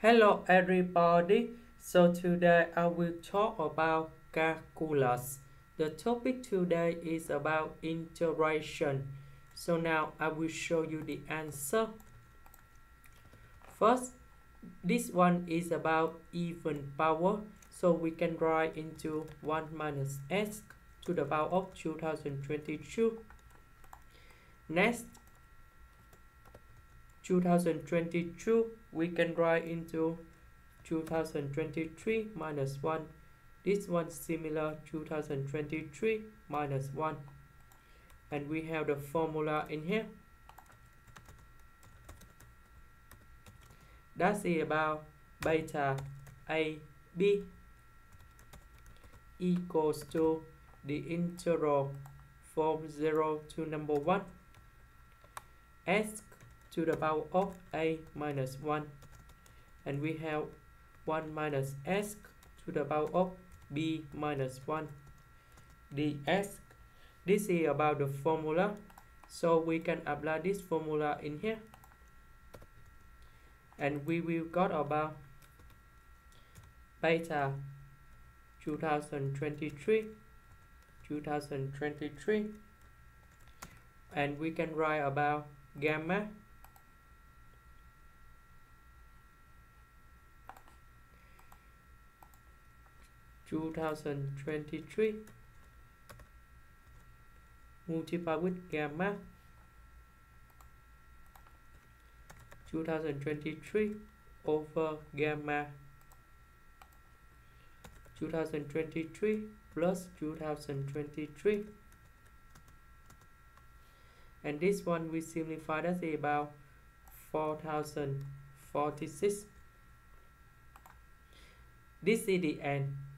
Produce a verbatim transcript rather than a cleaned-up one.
Hello everybody, so today I will talk about calculus. The topic today is about integration. So now I will show you the answer. First, this one is about even power. So we can write into one minus x to the power of two thousand twenty-two. Next, two thousand twenty-two we can write into two thousand twenty-three minus one. This one similar two thousand twenty-three minus one, and we have the formula in here. That's about beta A B equals to the integral from zero to number one s to the power of a minus one, and we have one minus s to the power of b minus one dx. This is about the formula, so we can apply this formula in here, and we will got about beta two thousand twenty-three, and we can write about gamma two thousand twenty-three multiplied with gamma two thousand twenty-three over gamma two thousand twenty-three plus two thousand twenty-three, and this one we simplify as about four thousand forty-six. This is the end.